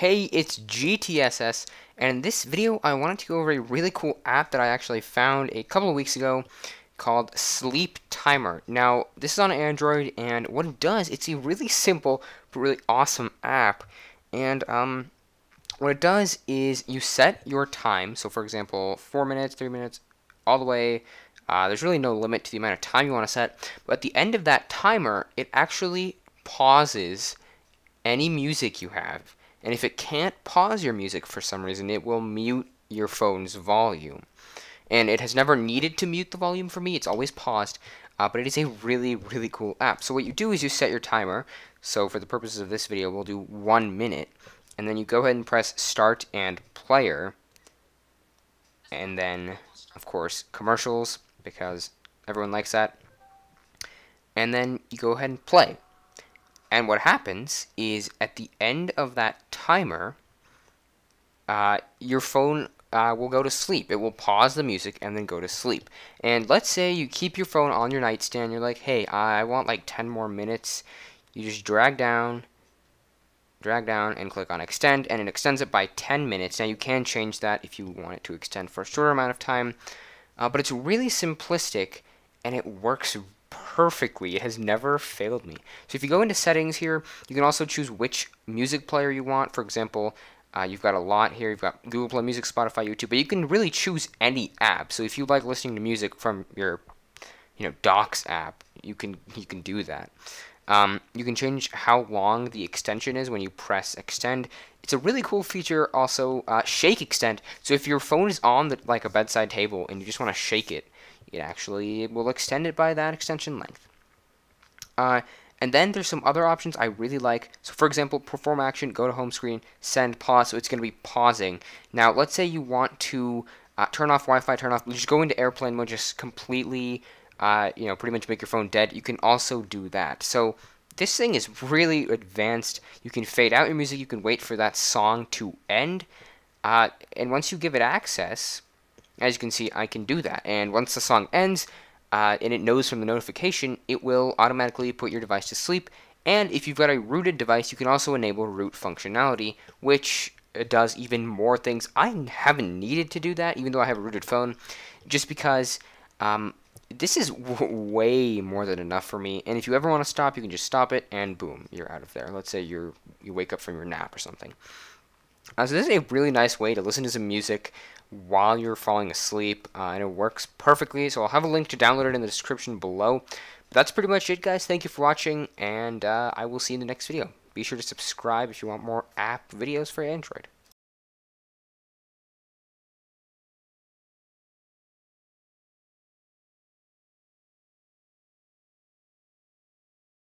Hey, it's GTSS, and in this video I wanted to go over a really cool app that I actually found a couple of weeks ago called Sleep Timer. Now, this is on Android, and what it does, it's a really simple but really awesome app. And what it does is you set your time, so for example 4 minutes, 3 minutes, all the way. There's really no limit to the amount of time you want to set, but at the end of that timer it actually pauses any music you have. And if it can't pause your music for some reason, it will mute your phone's volume. And it has never needed to mute the volume for me. It's always paused, but it is a really, really cool app. So what you do is you set your timer. So for the purposes of this video, we'll do 1 minute. And then you go ahead and press start and player. And then, of course, commercials, because everyone likes that. And then you go ahead and play. And what happens is at the end of that timer, your phone will go to sleep. It will pause the music and then go to sleep. And let's say you keep your phone on your nightstand. You're like, hey, I want like 10 more minutes. You just drag down, and click on extend, and it extends it by 10 minutes. Now, you can change that if you want it to extend for a shorter amount of time. But it's really simplistic, and it works perfectly. It has never failed me. So if you go into settings here, you can also choose which music player you want. For example, you've got a lot here. You've got Google Play Music, Spotify, YouTube, but you can really choose any app. So if you like listening to music from your, Docs app, you can do that. You can change how long the extension is when you press extend. It's a really cool feature. Also, shake extend. So if your phone is on like a bedside table and you just want to shake it, it actually will extend it by that extension length. And then there's some other options I really like. So for example, perform action, go to home screen, send, pause. So it's going to be pausing. Now let's say you want to turn off Wi-Fi, just go into airplane mode, just completely, pretty much make your phone dead. You can also do that. So this thing is really advanced. You can fade out your music. You can wait for that song to end. And once you give it access, as you can see, I can do that. And once the song ends, and it knows from the notification, it will automatically put your device to sleep. And if you've got a rooted device, you can also enable root functionality, which does even more things. I haven't needed to do that, even though I have a rooted phone, just because this is way more than enough for me. And if you ever want to stop, you can just stop it, and boom, you're out of there. Let's say you wake up from your nap or something. So this is a really nice way to listen to some music while you're falling asleep, and it works perfectly. So I'll have a link to download it in the description below. But that's pretty much it, guys. Thank you for watching, and I will see you in the next video. Be sure to subscribe if you want more app videos for Android.